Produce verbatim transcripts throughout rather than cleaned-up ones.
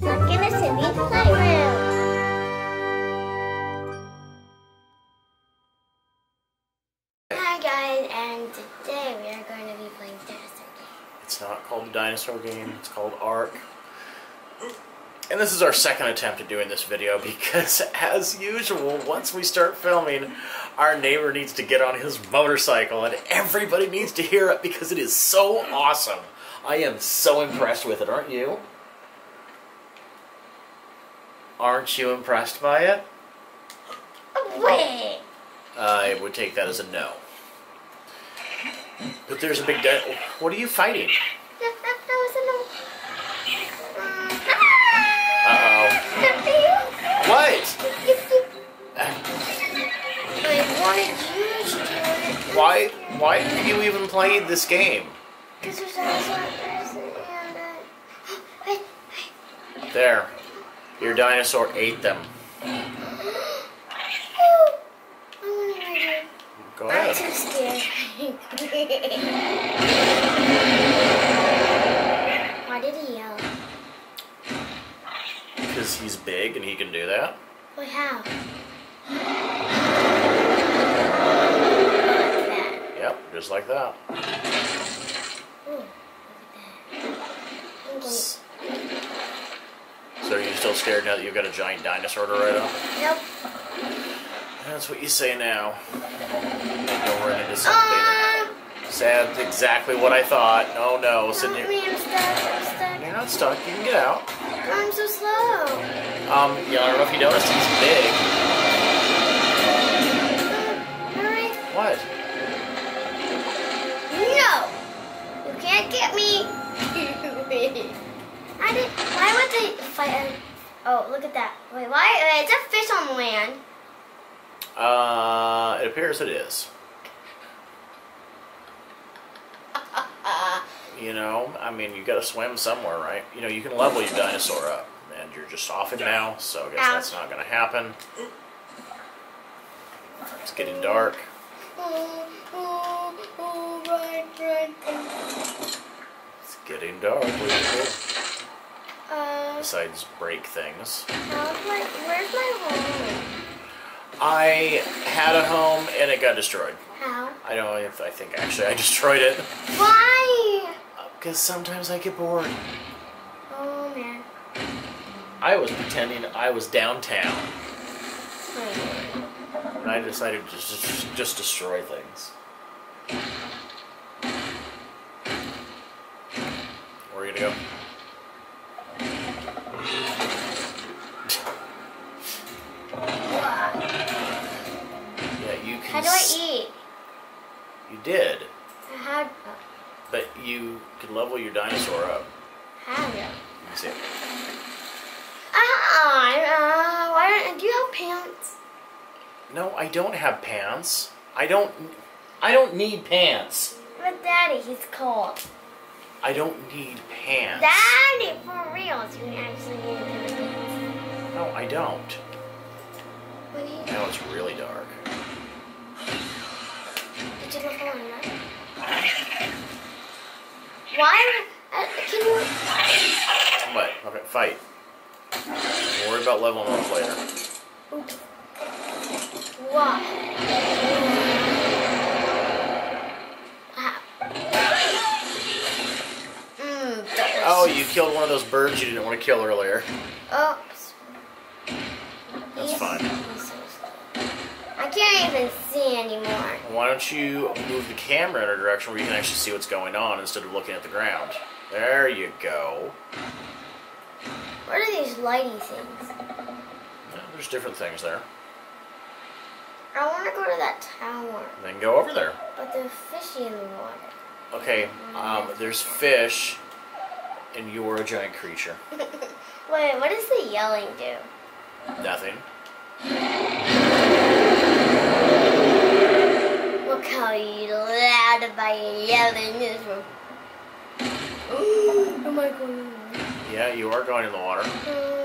Look in the Sydney's Playroom! Hi guys, and today we are going to be playing the dinosaur game. It's not called the dinosaur game, it's called Ark. And this is our second attempt at doing this video because, as usual, once we start filming, our neighbor needs to get on his motorcycle and everybody needs to hear it because it is so awesome. I am so impressed with it, aren't you? Aren't you impressed by it? Wait. I would take that as a no. But there's a big deal. What are you fighting? That, that, that was a no. Uh-oh. What? Why? Why did you even play this game? Because there's dinosaurs and uh... There. Your dinosaur ate them. Go ahead. I'm too scared. Why did he yell? Because he's big and he can do that. Wait, how? Like that. Yep, just like that. Ooh, look at that. So are you still scared now that you've got a giant dinosaur to ride on? Nope. That's what you say now. You'll run into something. Uh, That's exactly what I thought. Oh no, Sydney. I'm stuck. I'm stuck. You're not stuck. You can get out. I'm so slow. Um, yeah, I don't know if you noticed, he's big. Uh, hurry. What? No. You can't get me. I didn't, why would they fight? Oh, look at that. Wait, why? It's a fish on land. Uh, it appears it is. You know, I mean, you got to swim somewhere, right? You know, you can level your dinosaur up, and you're just off it now, so I guess Ow. That's not going to happen. It's getting dark. Oh, oh, oh, right, right. It's getting dark. Uh, Besides break things. My, where's my home? I had a home and it got destroyed. How? I don't know if I think actually I destroyed it. Why? Because sometimes I get bored. Oh man. I was pretending I was downtown. Wait. And I decided to just, just destroy things. Where are you gonna go? How do I eat? You did. How? But you could level your dinosaur up. How? Let me see. Ah, uh, why don't? Do you have pants? No, I don't have pants. I don't. I don't need pants. But Daddy, he's cold. I don't need pants. Daddy, for real, do you actually need pants? No, I don't. What do you now it's really dark. Did you look on that? Why? Uh, can you... What? Okay, fight. Don't worry about leveling up later. Oops. Why? Wow. Mm, oh, you killed one of those birds you didn't want to kill earlier. Oops. That's yes. Fine. I can't even see anymore. Why don't you move the camera in a direction where you can actually see what's going on instead of looking at the ground? There you go. What are these lighty things? Yeah, there's different things there. I want to go to that tower. Then go over there. But there's fishy in the water. Okay, um, there's fish, and you're a giant creature. Wait, what does the yelling do? Nothing. Look how loud by yelling this room. Oh my god. Yeah, you are going in the water. Well,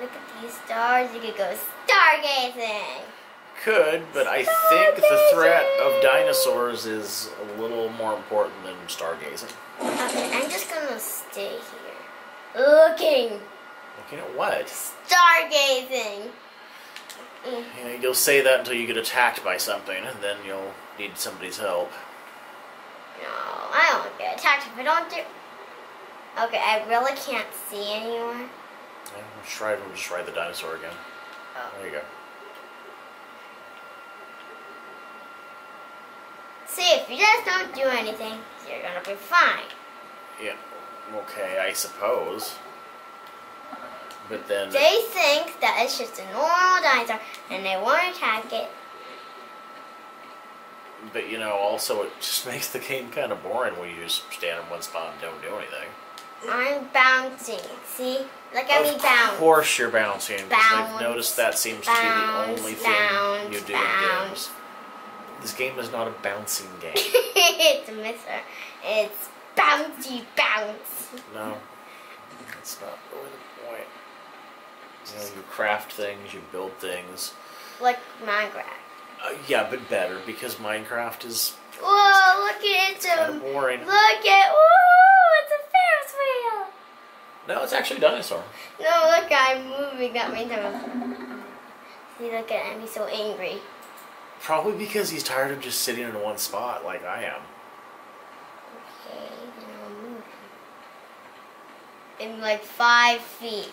look at these stars. You could go stargazing. could, but I think the threat of dinosaurs is a little more important than stargazing. Okay, I'm just gonna stay here. Looking. Looking at what? Stargazing. Yeah, you'll say that until you get attacked by something, and then you'll need somebody's help. No, I don't want to get attacked if I don't do... Okay, I really can't see anymore. Yeah, let's try, we'll just try the dinosaur again. Oh. There you go. See, if you guys don't do anything, you're gonna be fine. Yeah, okay, I suppose. But then they think that it's just a normal dinosaur, and they won't attack it. But you know, also it just makes the game kind of boring when you just stand in one spot and don't do anything. I'm bouncing. See, look at me bounce. Of course you're bouncing. I've noticed that seems to be the only thing you do in games. This game is not a bouncing game. It's a mister. It's bouncy bounce. No, that's not really the point. You know, you craft things, you build things. Like Minecraft. Uh, yeah, but better, because Minecraft is... Whoa, look at it. It's kind of boring. Look at... Woo, it's a Ferris wheel. No, it's actually a dinosaur. No, look, I'm moving. That made him... See, look at him. He's so angry. Probably because he's tired of just sitting in one spot like I am. Okay, then I'll move him. In like five feet.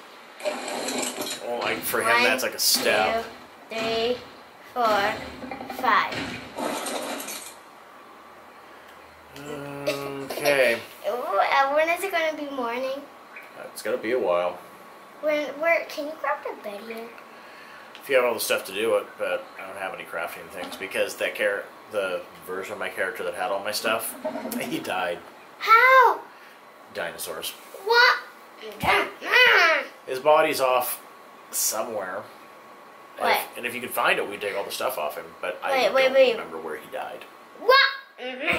Well, like for him, One, that's like a step. Two, three, four, five. Okay. When is it going to be morning? It's going to be a while. When? Where? Can you craft a bed here? If you have all the stuff to do it, but I don't have any crafting things because that char the version of my character that had all my stuff, he died. How? Dinosaurs. What? His body's off somewhere. What? And if, and if you could find it, we'd take all the stuff off him. But wait, I don't wait, wait. remember where he died. What? Mm-hmm.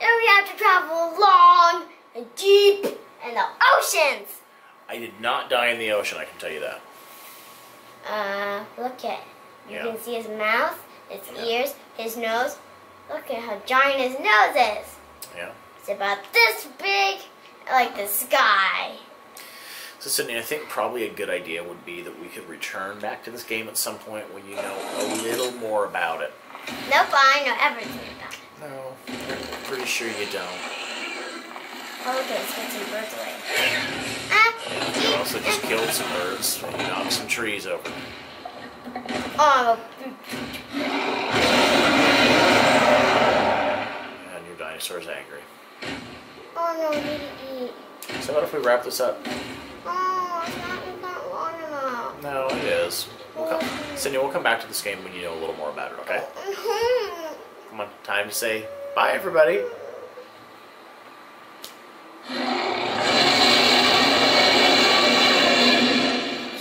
And we have to travel long and deep in the oceans. I did not die in the ocean, I can tell you that. Uh, look at You yeah. can see his mouth, his yeah. ears, his nose. Look at how giant his nose is. Yeah. It's about this big, like the sky. So, Sydney, I think probably a good idea would be that we could return back to this game at some point when you know a little more about it. Nope, I know everything about it. No, I'm pretty sure you don't. Okay, so it's a bird away. You also just killed some birds and knocked some trees over. Oh. And your dinosaur's angry. Oh, no, we need to eat. So what if we wrap this up? Oh, it's not, it's not long enough. No, it is. We'll come. Sydney, we'll come back to this game when you know a little more about it, okay? Come on, time to say bye, everybody.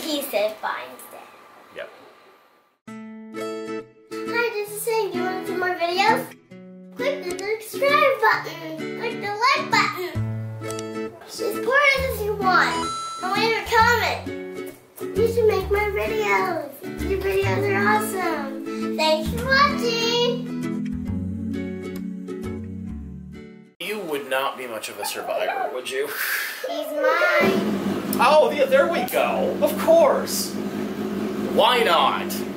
He said bye instead. Yep. Hi, this is Sydney. You want to see more videos? Click the subscribe button. Click the like button. Support us if you want. And leave a comment. You should make my videos. Your videos are awesome. Thanks for watching. You would not be much of a survivor, would you? He's mine. Oh, yeah, there we go. Of course. Why not?